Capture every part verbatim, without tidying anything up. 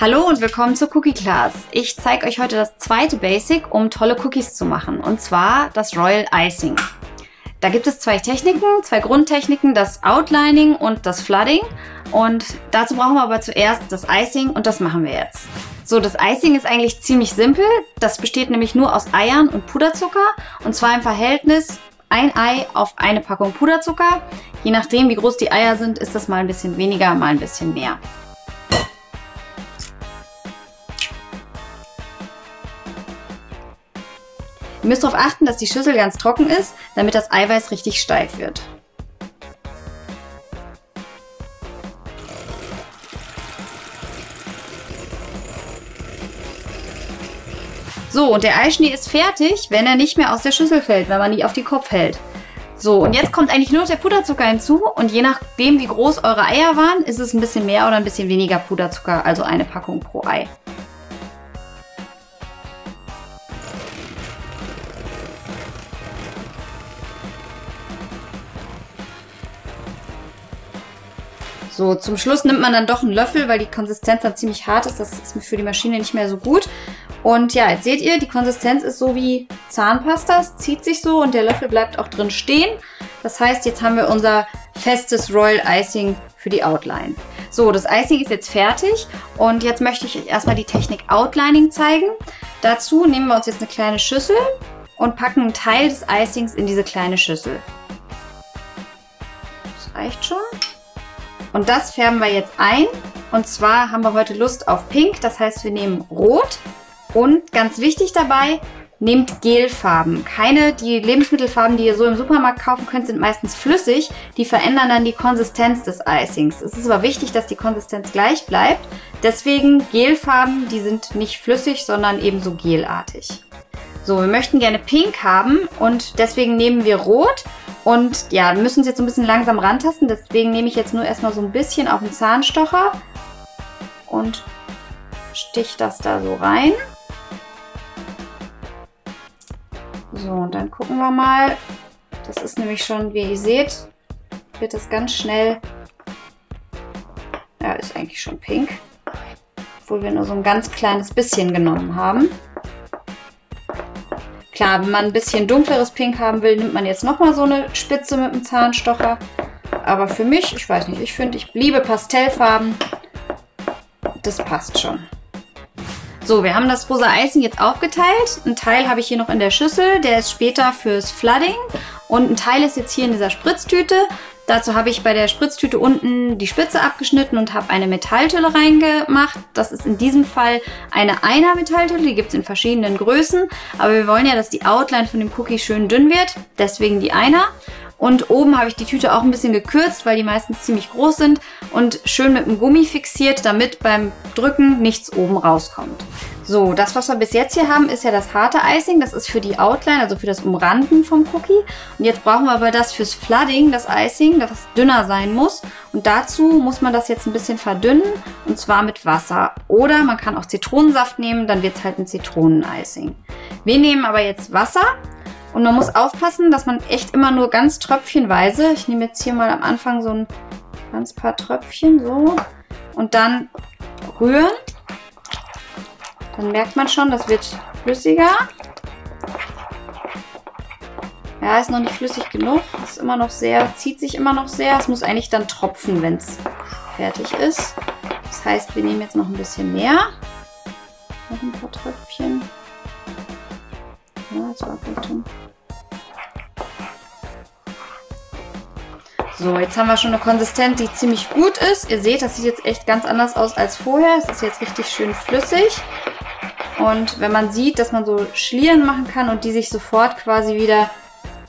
Hallo und willkommen zur Cookie Class. Ich zeige euch heute das zweite Basic, um tolle Cookies zu machen, und zwar das Royal Icing. Da gibt es zwei Techniken, zwei Grundtechniken, das Outlining und das Flooding, und dazu brauchen wir aber zuerst das Icing, und das machen wir jetzt. So, das Icing ist eigentlich ziemlich simpel, das besteht nämlich nur aus Eiern und Puderzucker, und zwar im Verhältnis ein Ei auf eine Packung Puderzucker. Je nachdem, wie groß die Eier sind, ist das mal ein bisschen weniger, mal ein bisschen mehr. Ihr müsst darauf achten, dass die Schüssel ganz trocken ist, damit das Eiweiß richtig steif wird. So, und der Eischnee ist fertig, wenn er nicht mehr aus der Schüssel fällt, wenn man ihn auf den Kopf hält. So, und jetzt kommt eigentlich nur noch der Puderzucker hinzu, und je nachdem, wie groß eure Eier waren, ist es ein bisschen mehr oder ein bisschen weniger Puderzucker, also eine Packung pro Ei. So, zum Schluss nimmt man dann doch einen Löffel, weil die Konsistenz dann ziemlich hart ist. Das ist für die Maschine nicht mehr so gut. Und ja, jetzt seht ihr, die Konsistenz ist so wie Zahnpasta. Es zieht sich so und der Löffel bleibt auch drin stehen. Das heißt, jetzt haben wir unser festes Royal Icing für die Outline. So, das Icing ist jetzt fertig, und jetzt möchte ich euch erstmal die Technik Outlining zeigen. Dazu nehmen wir uns jetzt eine kleine Schüssel und packen einen Teil des Icings in diese kleine Schüssel. Das reicht schon. Und das färben wir jetzt ein, und zwar haben wir heute Lust auf Pink, das heißt, wir nehmen Rot, und ganz wichtig dabei, nehmt Gelfarben. Keine, die Lebensmittelfarben, die ihr so im Supermarkt kaufen könnt, sind meistens flüssig, die verändern dann die Konsistenz des Icings. Es ist aber wichtig, dass die Konsistenz gleich bleibt, deswegen Gelfarben, die sind nicht flüssig, sondern ebenso gelartig. So, wir möchten gerne Pink haben, und deswegen nehmen wir Rot. Und ja, wir müssen es jetzt so ein bisschen langsam rantasten, deswegen nehme ich jetzt nur erstmal so ein bisschen auf den Zahnstocher und stich das da so rein. So, und dann gucken wir mal. Das ist nämlich schon, wie ihr seht, wird das ganz schnell, ja, ist eigentlich schon pink, obwohl wir nur so ein ganz kleines bisschen genommen haben. Klar, wenn man ein bisschen dunkleres Pink haben will, nimmt man jetzt nochmal so eine Spitze mit dem Zahnstocher. Aber für mich, ich weiß nicht, ich finde, ich liebe Pastellfarben. Das passt schon. So, wir haben das rosa Icing jetzt aufgeteilt. Ein Teil habe ich hier noch in der Schüssel, der ist später fürs Flooding. Und ein Teil ist jetzt hier in dieser Spritztüte. Dazu habe ich bei der Spritztüte unten die Spitze abgeschnitten und habe eine Metalltülle reingemacht. Das ist in diesem Fall eine Einer Metalltülle, die gibt es in verschiedenen Größen. Aber wir wollen ja, dass die Outline von dem Cookie schön dünn wird, deswegen die Einer. Und oben habe ich die Tüte auch ein bisschen gekürzt, weil die meistens ziemlich groß sind, und schön mit dem Gummi fixiert, damit beim Drücken nichts oben rauskommt. So, das, was wir bis jetzt hier haben, ist ja das harte Icing. Das ist für die Outline, also für das Umranden vom Cookie. Und jetzt brauchen wir aber das fürs Flooding, das Icing, das dünner sein muss. Und dazu muss man das jetzt ein bisschen verdünnen, und zwar mit Wasser. Oder man kann auch Zitronensaft nehmen, dann wird es halt ein Zitronen-Icing. Wir nehmen aber jetzt Wasser. Und man muss aufpassen, dass man echt immer nur ganz tröpfchenweise, ich nehme jetzt hier mal am Anfang so ein ganz paar Tröpfchen, so, und dann rühren. Dann merkt man schon, das wird flüssiger. Ja, ist noch nicht flüssig genug, ist immer noch sehr, zieht sich immer noch sehr. Es muss eigentlich dann tropfen, wenn es fertig ist. Das heißt, wir nehmen jetzt noch ein bisschen mehr. Noch ein paar Tröpfchen. Ja, das war gut. So, jetzt haben wir schon eine Konsistenz, die ziemlich gut ist. Ihr seht, das sieht jetzt echt ganz anders aus als vorher. Es ist jetzt richtig schön flüssig. Und wenn man sieht, dass man so Schlieren machen kann und die sich sofort quasi wieder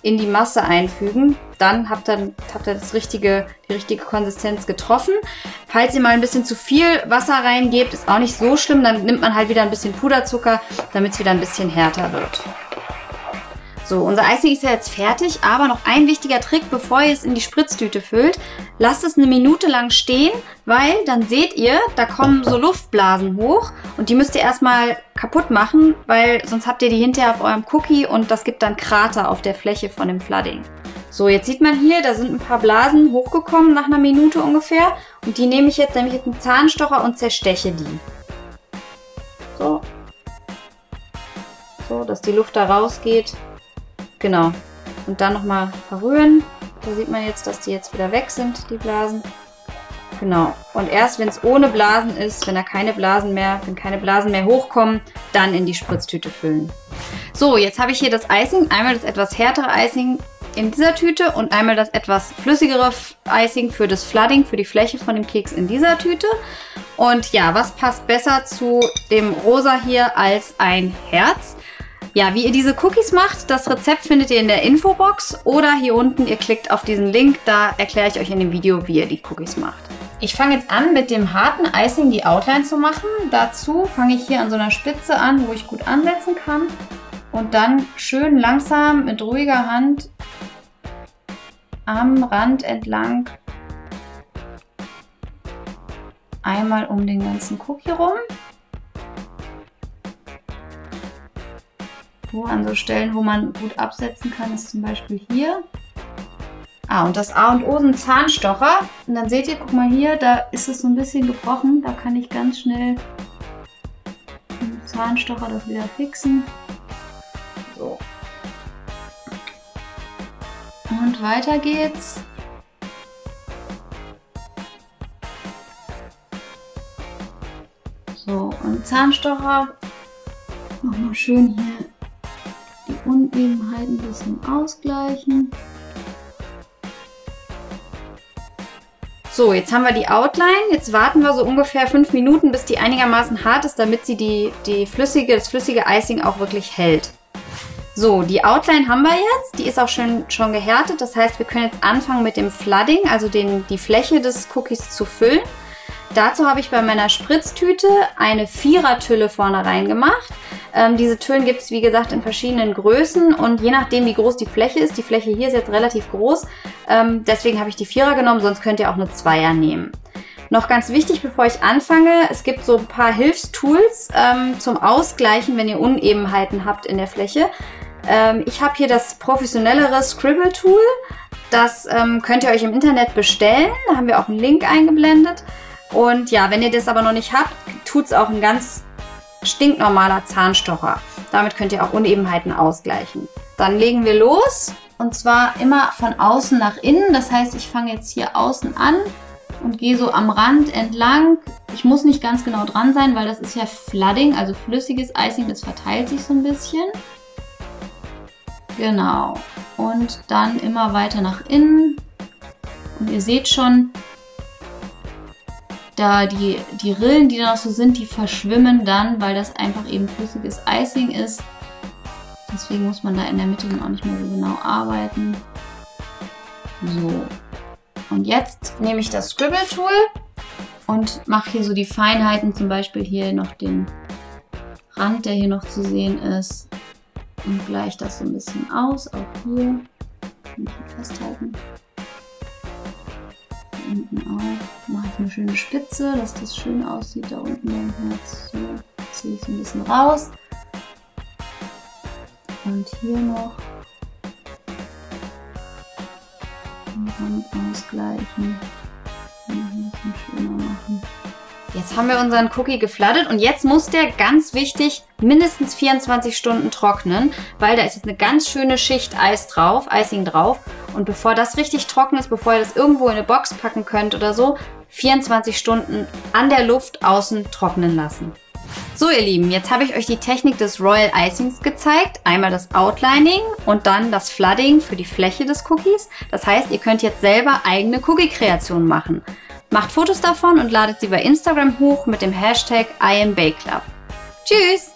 in die Masse einfügen, dann habt ihr, habt ihr das richtige, die richtige Konsistenz getroffen. Falls ihr mal ein bisschen zu viel Wasser reingebt, ist auch nicht so schlimm. Dann nimmt man halt wieder ein bisschen Puderzucker, damit es wieder ein bisschen härter wird. So, unser Icing ist ja jetzt fertig, aber noch ein wichtiger Trick, bevor ihr es in die Spritztüte füllt. Lasst es eine Minute lang stehen, weil dann seht ihr, da kommen so Luftblasen hoch, und die müsst ihr erstmal kaputt machen, weil sonst habt ihr die hinterher auf eurem Cookie, und das gibt dann Krater auf der Fläche von dem Flooding. So, jetzt sieht man hier, da sind ein paar Blasen hochgekommen nach einer Minute ungefähr, und die nehme ich jetzt, nehme ich jetzt einen Zahnstocher und zersteche die. So. So, dass die Luft da rausgeht. Genau. Und dann nochmal verrühren. Da sieht man jetzt, dass die jetzt wieder weg sind, die Blasen. Genau. Und erst wenn es ohne Blasen ist, wenn da keine Blasen mehr, wenn keine Blasen mehr hochkommen, dann in die Spritztüte füllen. So, jetzt habe ich hier das Icing. Einmal das etwas härtere Icing in dieser Tüte und einmal das etwas flüssigere Icing für das Flooding, für die Fläche von dem Keks in dieser Tüte. Und ja, was passt besser zu dem Rosa hier als ein Herz? Ja, wie ihr diese Cookies macht, das Rezept findet ihr in der Infobox oder hier unten, ihr klickt auf diesen Link, da erkläre ich euch in dem Video, wie ihr die Cookies macht. Ich fange jetzt an, mit dem harten Icing die Outline zu machen. Dazu fange ich hier an so einer Spitze an, wo ich gut ansetzen kann. Und dann schön langsam mit ruhiger Hand am Rand entlang einmal um den ganzen Cookie rum. Nur an so Stellen, wo man gut absetzen kann, ist zum Beispiel hier. Ah, und das A und O sind Zahnstocher. Und dann seht ihr, guck mal hier, da ist es so ein bisschen gebrochen. Da kann ich ganz schnell mit Zahnstocher das wieder fixen. So. Und weiter geht's. So, und Zahnstocher. Nochmal schön hier die Unebenheiten ein bisschen ausgleichen. So, jetzt haben wir die Outline. Jetzt warten wir so ungefähr fünf Minuten, bis die einigermaßen hart ist, damit sie die, die flüssige, das flüssige Icing auch wirklich hält. So, die Outline haben wir jetzt. Die ist auch schön, schon gehärtet. Das heißt, wir können jetzt anfangen mit dem Flooding, also den, die Fläche des Cookies zu füllen. Dazu habe ich bei meiner Spritztüte eine Vierer-Tülle vorne rein gemacht. Ähm, diese Tüllen gibt es, wie gesagt, in verschiedenen Größen und je nachdem, wie groß die Fläche ist. Die Fläche hier ist jetzt relativ groß, ähm, deswegen habe ich die Vierer genommen, sonst könnt ihr auch eine Zweier nehmen. Noch ganz wichtig, bevor ich anfange, es gibt so ein paar Hilfstools ähm, zum Ausgleichen, wenn ihr Unebenheiten habt in der Fläche. Ähm, ich habe hier das professionellere Scribble-Tool. Das ähm, könnt ihr euch im Internet bestellen, da haben wir auch einen Link eingeblendet. Und ja, wenn ihr das aber noch nicht habt, tut es auch ein ganz stinknormaler Zahnstocher. Damit könnt ihr auch Unebenheiten ausgleichen. Dann legen wir los und zwar immer von außen nach innen. Das heißt, ich fange jetzt hier außen an und gehe so am Rand entlang. Ich muss nicht ganz genau dran sein, weil das ist ja Flooding, also flüssiges Icing, das verteilt sich so ein bisschen. Genau. Und dann immer weiter nach innen. Und ihr seht schon, da die, die Rillen, die da noch so sind, die verschwimmen dann, weil das einfach eben flüssiges Icing ist. Deswegen muss man da in der Mitte dann auch nicht mehr so genau arbeiten. So. Und jetzt nehme ich das Scribble-Tool und mache hier so die Feinheiten, zum Beispiel hier noch den Rand, der hier noch zu sehen ist. Und gleiche das so ein bisschen aus, auch hier. Kann ich hier festhalten. Unten auch. Mache ich eine schöne Spitze, dass das schön aussieht. Da unten im Herz so, ziehe ich es ein bisschen raus. Und hier noch. Und dann ausgleichen. Und ein bisschen schöner machen. Jetzt haben wir unseren Cookie geflattet und jetzt muss der, ganz wichtig, mindestens vierundzwanzig Stunden trocknen, weil da ist jetzt eine ganz schöne Schicht Eis drauf, Icing drauf. Und bevor das richtig trocken ist, bevor ihr das irgendwo in eine Box packen könnt oder so, vierundzwanzig Stunden an der Luft außen trocknen lassen. So ihr Lieben, jetzt habe ich euch die Technik des Royal Icings gezeigt. Einmal das Outlining und dann das Flooding für die Fläche des Cookies. Das heißt, ihr könnt jetzt selber eigene Cookie-Kreationen machen. Macht Fotos davon und ladet sie bei Instagram hoch mit dem Hashtag I am BakeClub. Tschüss!